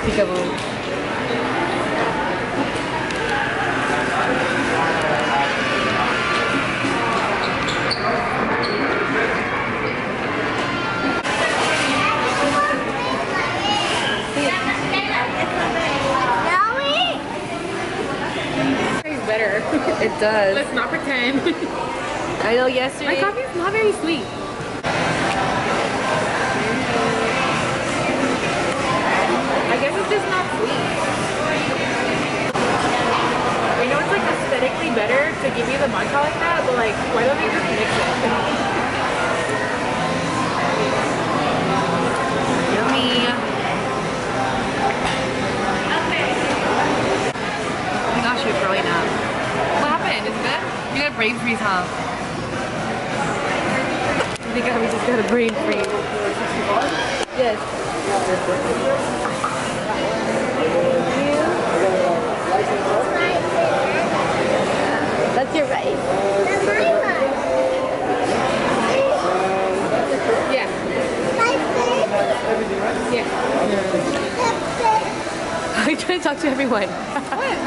Peekaboo. It does. Let's not pretend. I know yesterday. My coffee is not very sweet. I guess it's just not sweet. I know it's like aesthetically better to give you the matcha like that, but like, why don't they just mix it? Yummy. Oh my gosh, you're growing up. What happened? Is it good? You got a brain freeze, huh? I think we just got a brain freeze. Yes. That's your right. That's my one. Yeah. Everything right? Yeah. I'm trying to talk to everyone. What?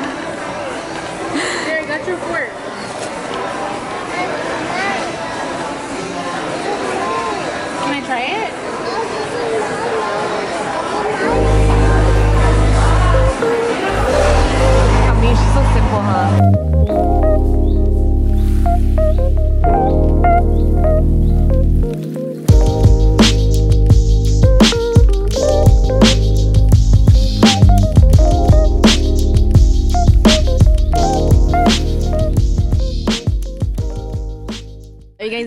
That's your fork. Can I try it? I mean, she's so simple, huh?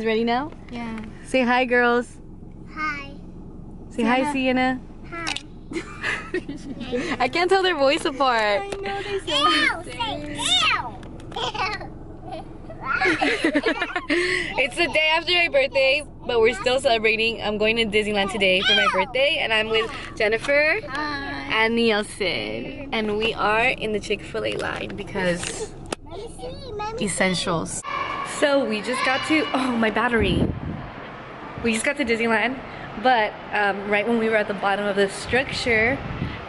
Ready now? Yeah. Say hi, girls. Hi. Say Sienna. Hi, Sienna. Hi. I can't tell their voice apart. I know they sound It's the day after my birthday, but we're still celebrating. I'm going to Disneyland today for my birthday, and I'm with Jennifer and Nielsen, and we are in the Chick-fil-A line because essentials. So we just got to, oh my battery. We just got to Disneyland, but right when we were at the bottom of the structure,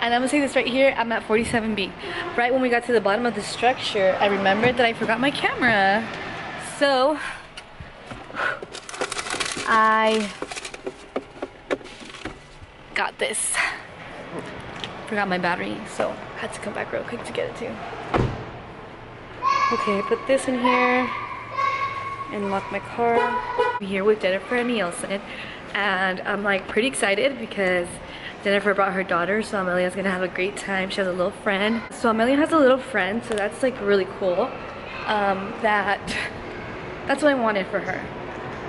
and I'm gonna say this right here, I'm at 47B. Right when we got to the bottom of the structure, I remembered that I forgot my camera. So, I got this. Forgot my battery, so I had to come back real quick to get it too. Okay, I put this in here. And lock my car. I'm here with Jennifer Nielsen, and I'm like pretty excited because Jennifer brought her daughter, so Amelia's gonna have a great time. She has a little friend. So Amelia has a little friend, so that's like really cool. That's what I wanted for her.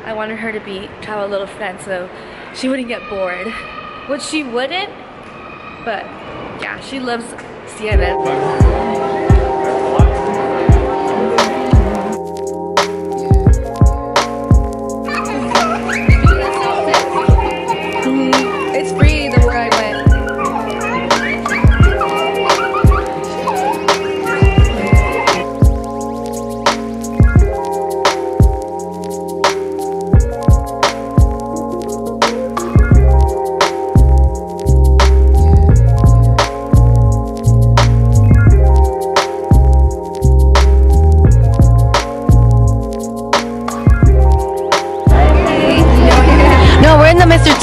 I wanted her to have a little friend so she wouldn't get bored. Which she wouldn't, but yeah, she loves Sienna.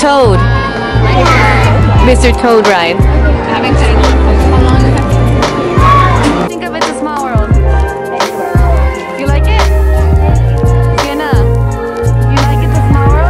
Toad. Mr. Toad ride. Think of it as a small world. You like it? Sienna, you like it, the small world?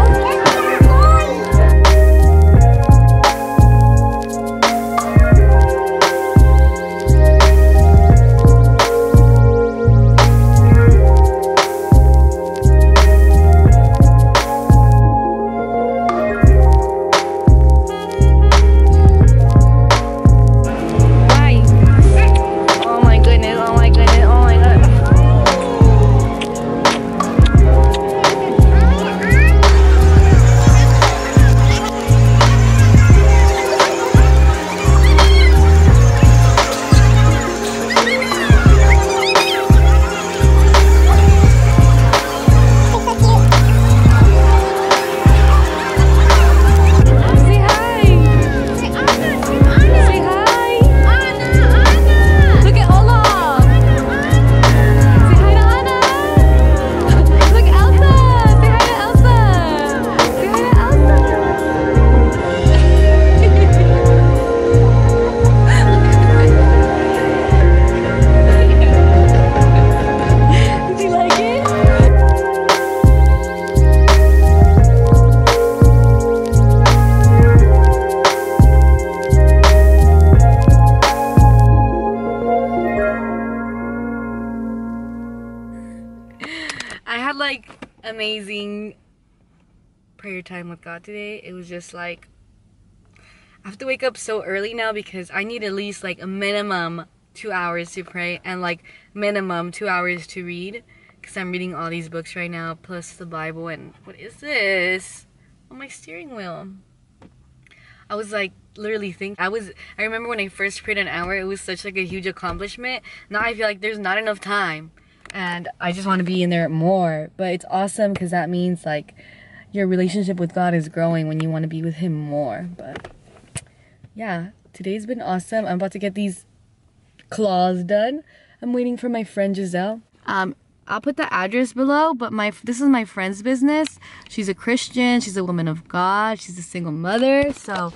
amazing prayer time with God today. It was just like, I have to wake up so early now because I need at least like a minimum 2 hours to pray and like minimum 2 hours to read, because I'm reading all these books right now plus the Bible. And what is this on my steering wheel? I was like literally thinking, I remember when I first prayed an hour, it was such like a huge accomplishment. Now I feel like there's not enough time and I just want to be in there more. But it's awesome because that means like your relationship with God is growing when you want to be with him more. But yeah, today's been awesome. I'm about to get these claws done. I'm waiting for my friend Giselle. I'll put the address below, but this is my friend's business. She's a Christian, she's a woman of God, she's a single mother. So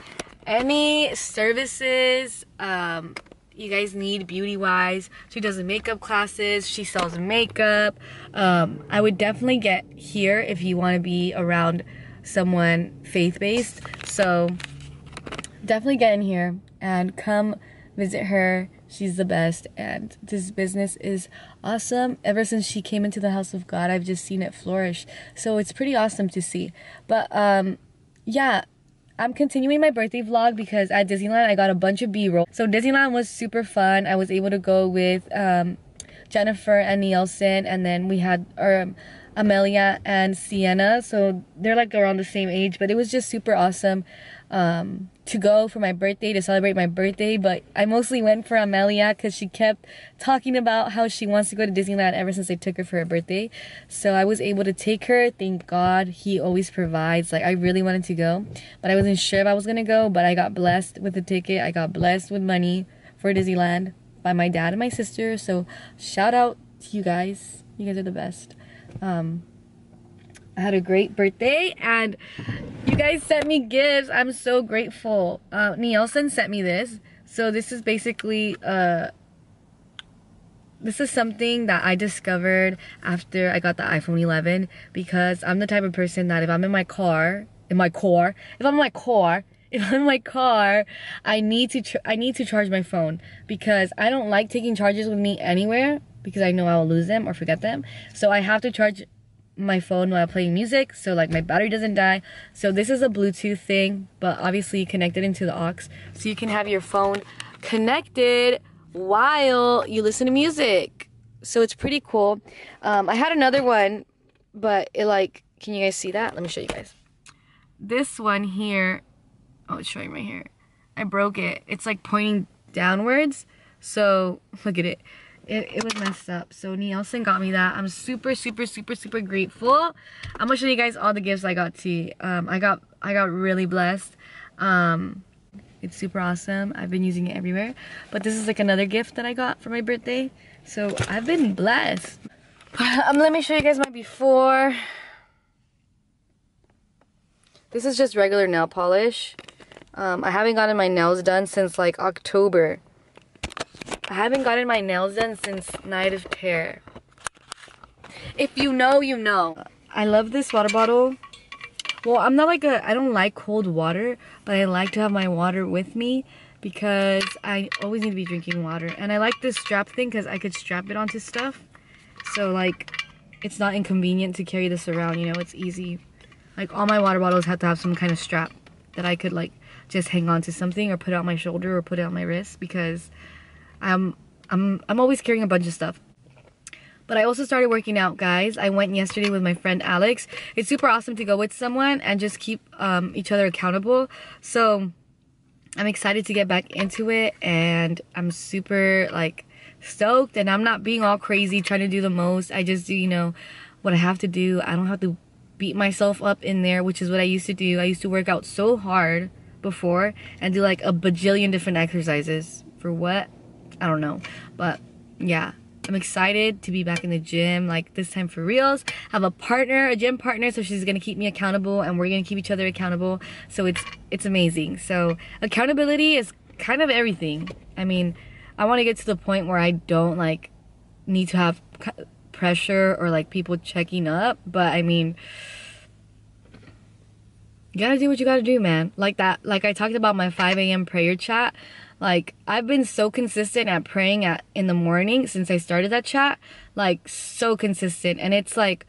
any services you guys need beauty-wise, she does makeup classes, she sells makeup. I would definitely get here if you want to be around someone faith-based. So definitely get in here and come visit her. She's the best, and this business is awesome. Ever since she came into the house of God, I've just seen it flourish. So it's pretty awesome to see. But yeah, I'm continuing my birthday vlog because at Disneyland, I got a bunch of B-roll. So Disneyland was super fun. I was able to go with Jennifer and Nielsen, and then we had Amelia and Sienna. So they're like around the same age, but it was just super awesome to go for my birthday, to celebrate my birthday. But I mostly went for Amelia because she kept talking about how she wants to go to Disneyland ever since I took her for her birthday. So I was able to take her. Thank God, he always provides. Like, I really wanted to go, but I wasn't sure if I was gonna go, but I got blessed with a ticket. I got blessed with money for Disneyland by my dad and my sister. So shout out to you guys. You guys are the best. I had a great birthday and you guys sent me gifts. I'm so grateful. Nielsen sent me this. So this is basically this is something that I discovered after I got the iPhone 11, because I'm the type of person that if I'm in my car, if I'm in my car, I need to charge my phone, because I don't like taking chargers with me anywhere because I know I'll lose them or forget them. So I have to charge my phone while playing music, so like my battery doesn't die. So this is a Bluetooth thing, but obviously connected into the aux, so you can have your phone connected while you listen to music. So it's pretty cool. I had another one, but it like, can you guys see that? Let me show you guys. This one here, oh, it's showing right here. I broke it. It's like pointing downwards. So look at it. It was messed up. So Nielsen got me that. I'm super, super, super, super grateful. I'm gonna show you guys all the gifts I got too. I got really blessed. It's super awesome. I've been using it everywhere. But this is like another gift that I got for my birthday. So I've been blessed. Let me show you guys my before. This is just regular nail polish. I haven't gotten my nails done since like October. I haven't gotten my nails done since Night of Terror. If you know, you know. I love this water bottle. Well, I'm not like I don't like cold water, but I like to have my water with me because I always need to be drinking water. And I like this strap thing because I could strap it onto stuff. So like, it's not inconvenient to carry this around, you know, it's easy. Like all my water bottles have to have some kind of strap that I could like just hang on to something or put on my shoulder or put it on my wrist, because I'm always carrying a bunch of stuff. But I also started working out, guys. I went yesterday with my friend Alex. It's super awesome to go with someone and just keep each other accountable. So I'm excited to get back into it, and I'm super like stoked, and I'm not being all crazy trying to do the most. I just do, you know, what I have to do. I don't have to beat myself up in there, which is what I used to do. I used to work out so hard before and do like a bajillion different exercises. For what? I don't know. But yeah, I'm excited to be back in the gym, like this time for reals. I have a partner, a gym partner, so she's gonna keep me accountable and we're gonna keep each other accountable. So it's amazing. So accountability is kind of everything. I mean, I want to get to the point where I don't like need to have pressure or like people checking up, but I mean, you gotta do what you gotta do, man. Like that, like I talked about my 5 a.m. prayer chat. Like, I've been so consistent at praying in the morning since I started that chat. Like, so consistent. And it's like,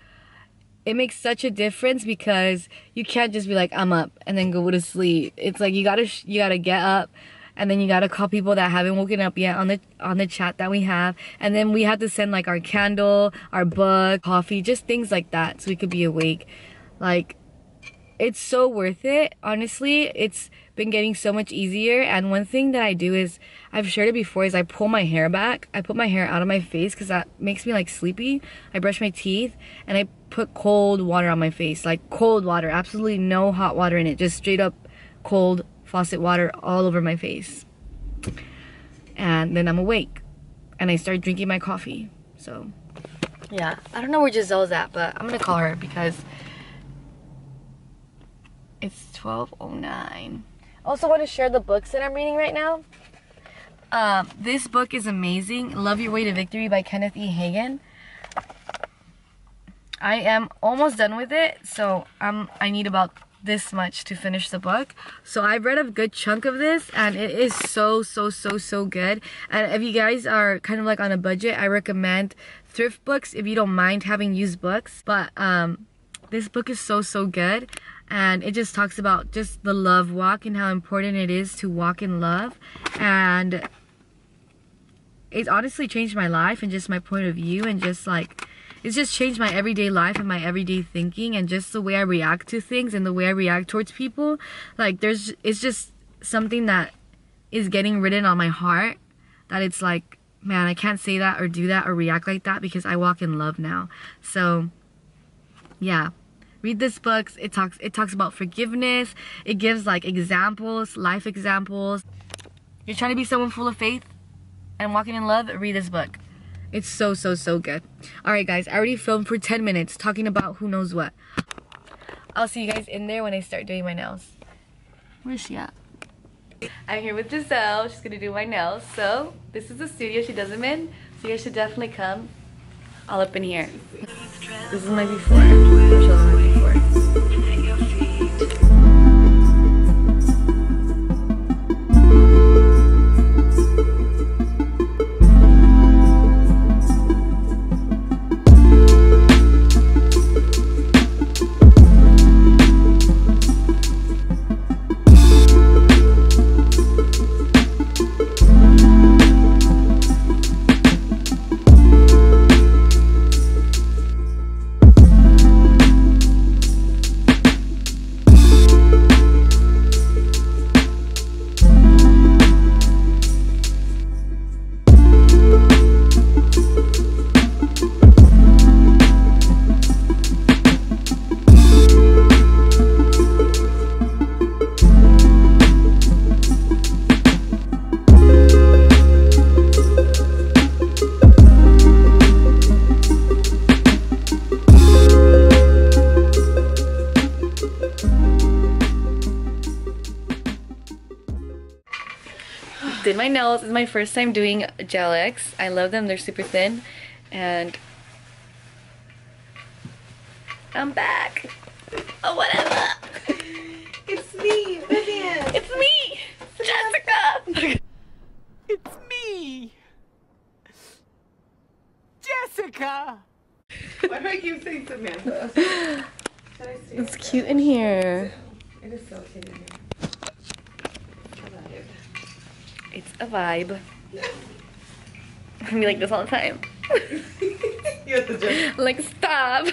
it makes such a difference, because you can't just be like, I'm up, and then go to sleep. It's like you gotta get up, and then you gotta call people that haven't woken up yet on the chat that we have, and then we had to send like our candle, our book, coffee, just things like that, so we could be awake. Like, it's so worth it, honestly. It's been getting so much easier. And one thing that I do is, I've shared it before, is I pull my hair back. I put my hair out of my face because that makes me like sleepy. I brush my teeth and I put cold water on my face, like cold water, absolutely no hot water in it, just straight up cold faucet water all over my face. And then I'm awake and I start drinking my coffee. So yeah, I don't know where Giselle's at, but I'm gonna call her because it's 12:09. Also want to share the books that I'm reading right now. This book is amazing. Love Your Way to Victory by Kenneth E. Hagin. I am almost done with it, so I need about this much to finish the book. So I've read a good chunk of this, and it is so good. And if you guys are kind of like on a budget, I recommend thrift books if you don't mind having used books. But this book is so good. And it just talks about just the love walk and how important it is to walk in love. And it honestly changed my life and just my point of view, and just like, it's just changed my everyday life and my everyday thinking, and just the way I react to things and the way I react towards people. Like, it's just something that is getting written on my heart, that it's like, man, I can't say that or do that or react like that because I walk in love now. So yeah. Read this book. It talks about forgiveness. It gives like examples, life examples. You're trying to be someone full of faith and walking in love, read this book. It's so good. Alright guys, I already filmed for 10 minutes talking about who knows what. I'll see you guys in there when I start doing my nails. Where's she at? I'm here with Giselle. She's gonna do my nails. So this is the studio she does them in. So you guys should definitely come all up in here. This is my before. My nails is my first time doing Gel X. I love them, they're super thin. And I'm back. Oh, whatever. It's me, Vivian. It's me, Jessica. It's me, Jessica. Why do I keep saying Samantha? It's cute in here. It is so cute in here. It's a vibe. I'm gonna be like this all the time. You have to just like stop.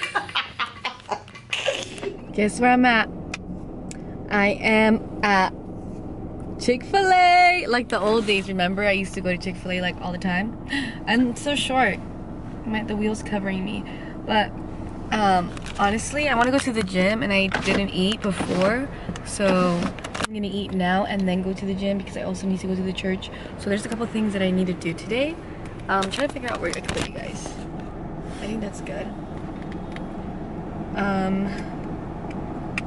Guess where I'm at? I am at Chick-fil-A. Like the old days, remember? I used to go to Chick-fil-A like all the time. I'm so short. The wheel's covering me. But honestly, I want to go to the gym, and I didn't eat before, so I'm gonna eat now and then go to the gym because I also need to go to the church. So there's a couple things that I need to do today. I'm trying to figure out where I can put you guys. I think that's good.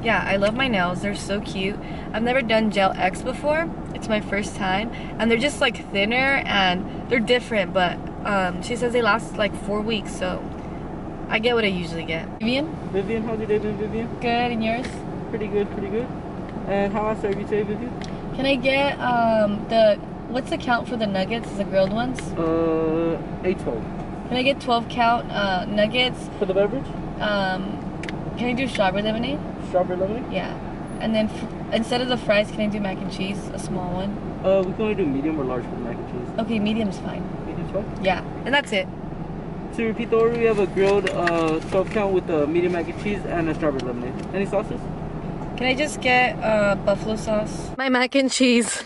Yeah, I love my nails. They're so cute. I've never done Gel X before. It's my first time, and they're just like thinner and they're different. But she says they last like 4 weeks, so I get what I usually get. Vivian? Vivian, how's your day been, Vivian? Good, and yours? Pretty good, pretty good. And how I serve you today, Vivian? Can I get what's the count for the nuggets? Is the grilled ones? 8-12. Can I get 12 count nuggets? For the beverage? Can I do strawberry lemonade? Strawberry lemonade? Yeah. And then instead of the fries, can I do mac and cheese? A small one? We can only do medium or large for mac and cheese. Okay, medium's fine. Medium's fine? Yeah. And that's it. To repeat the order, we have a grilled 12-count with a medium mac and cheese and a strawberry lemonade. Any sauces? Can I just get buffalo sauce? My mac and cheese.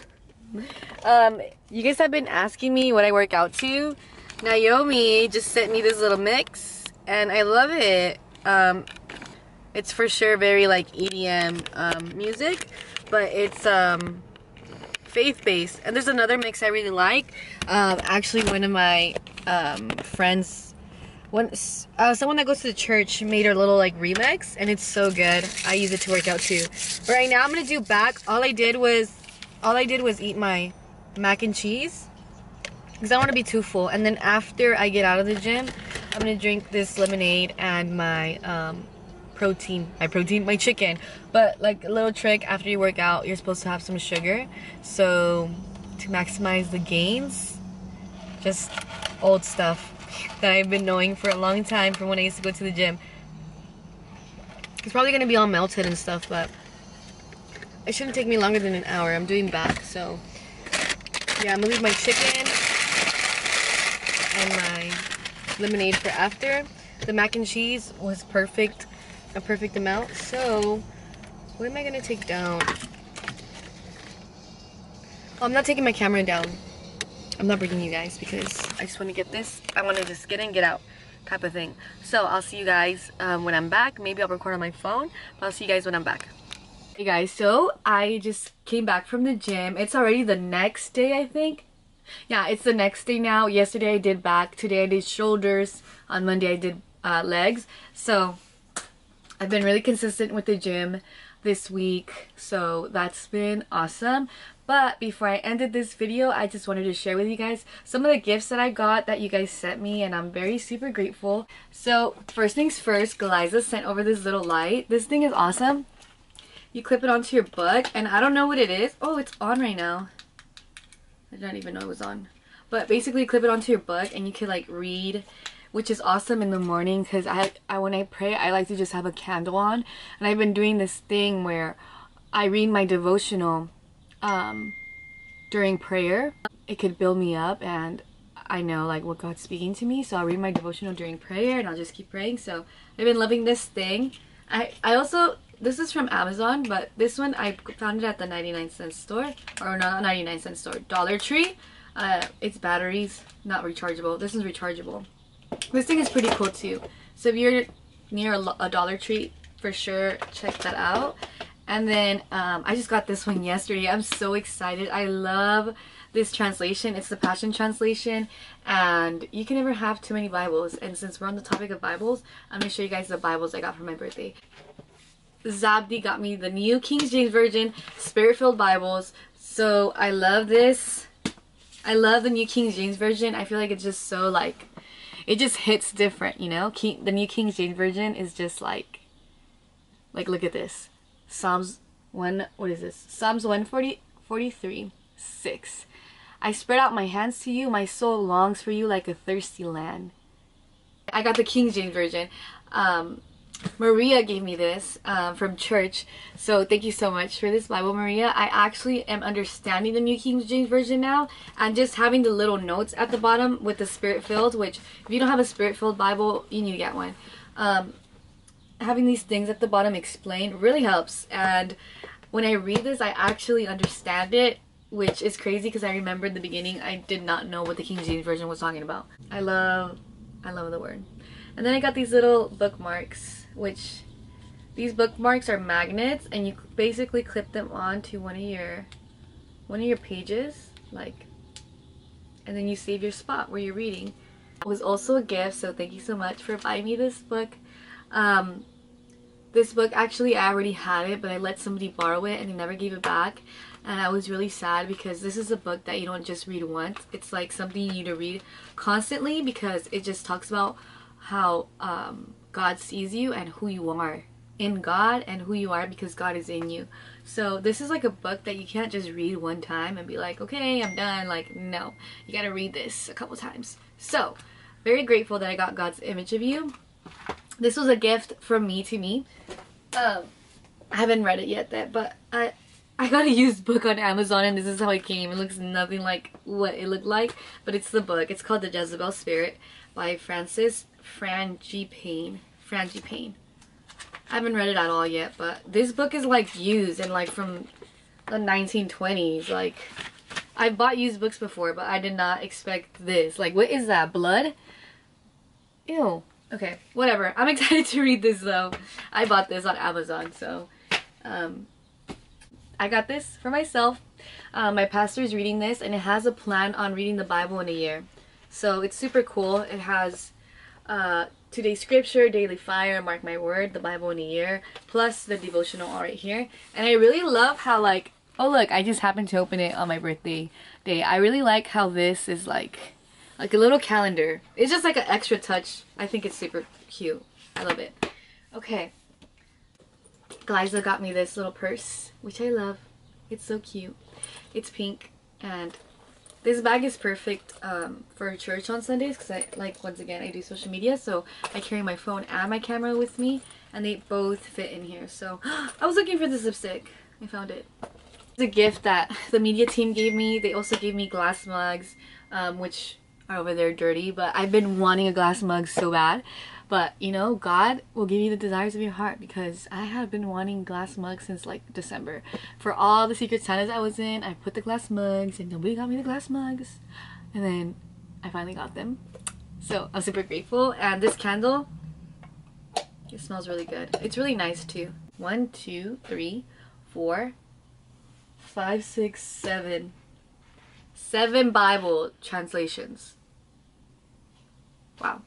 You guys have been asking me what I work out to. Naomi just sent me this little mix, and I love it. It's for sure very like EDM music, but it's faith-based. And there's another mix I really like. Actually, one of my friends, someone that goes to the church made her little like remix, and it's so good. I use it to work out too. But right now, I'm gonna do back. All I did was eat my mac and cheese, because I don't want to be too full. And then after I get out of the gym, I'm gonna drink this lemonade and my my chicken. But like a little trick, after you work out, you're supposed to have some sugar. So to maximize the gains, just old stuff that I've been knowing for a long time from when I used to go to the gym. It's probably gonna be all melted and stuff, but it shouldn't take me longer than an hour. I'm doing back, so yeah, I'm gonna leave my chicken and my lemonade for after. The mac and cheese was perfect, a perfect amount. So what am I gonna take down? Oh, I'm not taking my camera down. I'm not bringing you guys because I just want to get this. I want to just get in, get out type of thing. So I'll see you guys when I'm back. Maybe I'll record on my phone, but I'll see you guys when I'm back. Hey guys, so I just came back from the gym. It's already the next day, I think. Yeah, it's the next day now. Yesterday I did back, today I did shoulders, on Monday I did legs. So I've been really consistent with the gym this week, so that's been awesome. But before I ended this video, I just wanted to share with you guys some of the gifts that I got that you guys sent me, and I'm very super grateful. So first things first, Galiza sent over this little light. This thing is awesome. You clip it onto your butt, and I don't know what it is. Oh, it's on right now. I didn't even know it was on. But basically you clip it onto your book and you can like read, which is awesome in the morning, because I when I pray, I like to just have a candle on. And I've been doing this thing where I read my devotional during prayer. It could build me up, and I know like what God's speaking to me, so I'll read my devotional during prayer and I'll just keep praying. So I've been loving this thing. I also, this is from Amazon, but this one I found it at the 99-cent store, or not 99-cent store, Dollar Tree. It's batteries, not rechargeable. This is rechargeable. This thing is pretty cool too. So if you're near a Dollar Tree, for sure check that out. And then I just got this one yesterday. I'm so excited. I love this translation. It's the Passion Translation, and you can never have too many Bibles. And since we're on the topic of Bibles, I'm gonna show you guys the Bibles I got for my birthday. Zabdi got me the new King James Version Spirit-Filled Bibles. So I love this. I love the new King James Version. I feel like it's just so like, it just hits different, you know? The new King James Version is just like look at this. Psalms 143:6. I spread out my hands to you. My soul longs for you like a thirsty land. I got the King James Version. Maria gave me this from church, so thank you so much for this Bible, Maria. I actually am understanding the new King James Version now, and just having the little notes at the bottom with the Spirit-Filled, which if you don't have a Spirit-Filled Bible, you need to get one. Having these things at the bottom explained really helps, and when I read this, I actually understand it, which is crazy because I remember in the beginning I did not know what the King James Version was talking about. I love the word. And then I got these little bookmarks, which these bookmarks are magnets, and you basically clip them onto one of your pages, like, and then you save your spot where you're reading. It was also a gift, so thank you so much for buying me this book. This book, actually I already had it, but I let somebody borrow it and they never gave it back, and I was really sad because this is a book that you don't just read once. It's like something you need to read constantly, because it just talks about how God sees you and who you are in God, and who you are because God is in you. So this is like a book that you can't just read one time and be like, okay, I'm done. Like, no, you gotta read this a couple times. So very grateful that I got God's image of you. This was a gift from me to me. I haven't read it yet, but I got a used book on Amazon, and this is how it came. It looks nothing like what it looked like, but it's the book. It's called The Jezebel Spirit by Francis Frangipane. I haven't read it at all yet, but this book is like used and like from the 1920s. Like, I bought used books before, but I did not expect this. Like, what is that? Blood? Ew. Okay, whatever. I'm excited to read this though. I bought this on Amazon, so I got this for myself. My pastor is reading this, and it has a plan on reading the Bible in a year. So it's super cool. It has today's scripture, daily fire, mark my word, the Bible in a year, plus the devotional all right here. And I really love how, like, oh look, I just happened to open it on my birthday day. I really like how this is like a little calendar. It's just like an extra touch. I think it's super cute. I love it. Okay. Glyza got me this little purse, which I love. It's so cute. It's pink, and this bag is perfect for church on Sundays because I, like, once again, I do social media, so I carry my phone and my camera with me, and they both fit in here. So I was looking for this lipstick. I found it. It's a gift that the media team gave me. They also gave me glass mugs, which are over there dirty, but I've been wanting a glass mug so bad. But you know, God will give you the desires of your heart, because I have been wanting glass mugs since like December. For all the Secret Santas I was in, I put the glass mugs, and nobody got me the glass mugs, and then I finally got them. So I'm super grateful. And this candle, it smells really good. It's really nice too. 1, 2, 3, 4, 5, 6, 7. 7 Bible translations. Wow.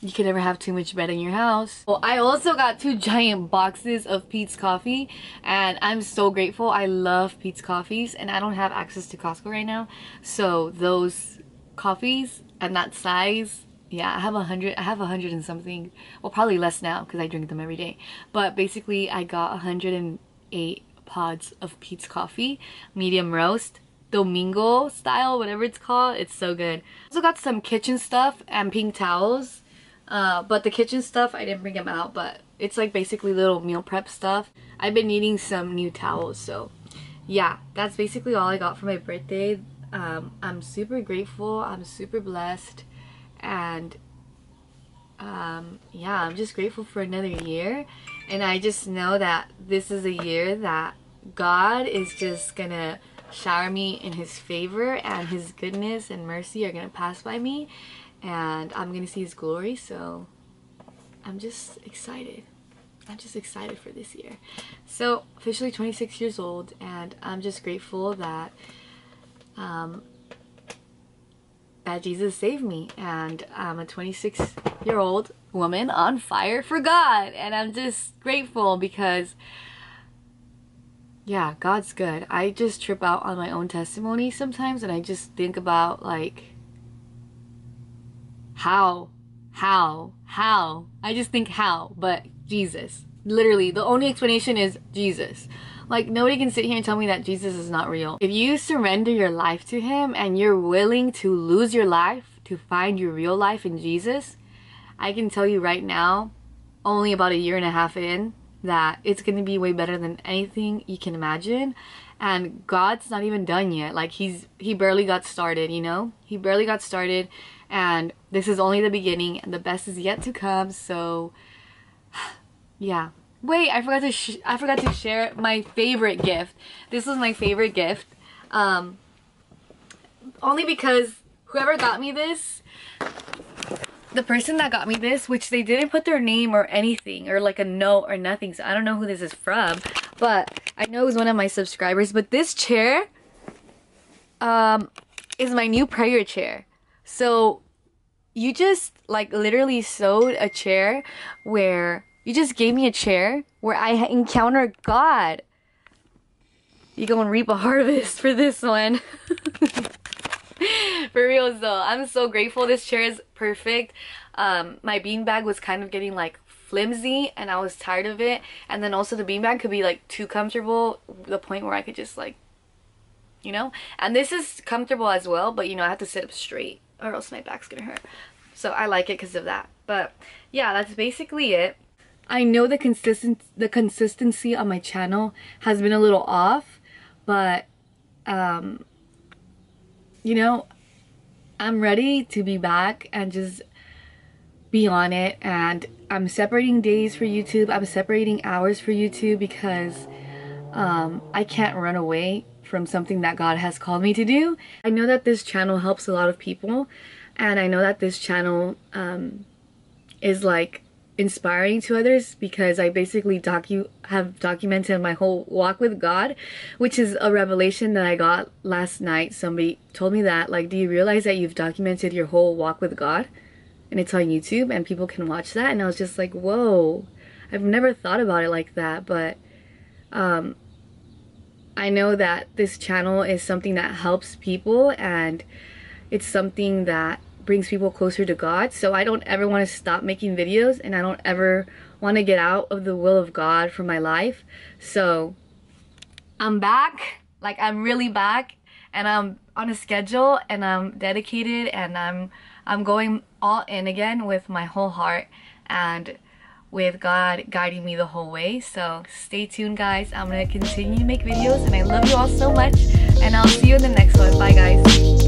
You can never have too much bread in your house. Well, I also got 2 giant boxes of Pete's Coffee, and I'm so grateful. I love Pete's Coffees, and I don't have access to Costco right now. So those coffees and that size, yeah, I have 100 and something. Well, probably less now because I drink them every day. But basically, I got 108 pods of Pete's Coffee, medium roast. Domingo style, whatever it's called. It's so good. Also got some kitchen stuff and pink towels, but the kitchen stuff I didn't bring them out, but it's like basically little meal prep stuff. I've been needing some new towels, so yeah, that's basically all I got for my birthday. I'm super grateful, I'm super blessed, and yeah, I'm just grateful for another year, and I just know that this is a year that God is just gonna shower me in his favor, and his goodness and mercy are gonna pass by me, and I'm gonna see his glory. So I'm just excited. I'm just excited for this year. So officially 26 years old, and I'm just grateful that Jesus saved me, and I'm a 26-year-old woman on fire for God, and I'm just grateful because, yeah, God's good. I just trip out on my own testimony sometimes, and I just think about, like, how? I just think how, but Jesus. Literally, the only explanation is Jesus. Like, nobody can sit here and tell me that Jesus is not real. If you surrender your life to him and you're willing to lose your life to find your real life in Jesus, I can tell you right now, only about a year and a half in, that it's going to be way better than anything you can imagine. And God's not even done yet. Like, he barely got started, you know? He barely got started, and this is only the beginning, and the best is yet to come. So yeah. Wait, I forgot to share my favorite gift. This was my favorite gift. Only because whoever got me this, the person that got me this, which they didn't put their name or anything, or like a note or nothing, so I don't know who this is from, but I know it was one of my subscribers. But this chair is my new prayer chair. So you just, like, literally sewed a chair where you just gave me a chair where I encounter God. You go and reap a harvest for this one. For real though, I'm so grateful. This chair is perfect. My beanbag was kind of getting like flimsy, and I was tired of it, and then also the beanbag could be like too comfortable, the point where I could just, like, you know, and this is comfortable as well, but you know, I have to sit up straight or else my back's gonna hurt. So I like it because of that. But yeah, that's basically it. I know the consistency on my channel has been a little off, but you know, I'm ready to be back and just be on it. And I'm separating days for YouTube. I'm separating hours for YouTube because I can't run away from something that God has called me to do. I know that this channel helps a lot of people, and I know that this channel is like inspiring to others, because I basically have documented my whole walk with God, which is a revelation that I got last night. Somebody told me that, like, do you realize that you've documented your whole walk with God? And it's on YouTube and people can watch that. And I was just like, whoa, I've never thought about it like that. But I know that this channel is something that helps people, and it's something that brings people closer to God. So I don't ever want to stop making videos, and I don't ever want to get out of the will of God for my life. So I'm back, like, I'm really back, and I'm on a schedule, and I'm dedicated, and I'm going all in again with my whole heart and with God guiding me the whole way. So stay tuned, guys. I'm gonna continue to make videos, and I love you all so much, and I'll see you in the next one. Bye, guys.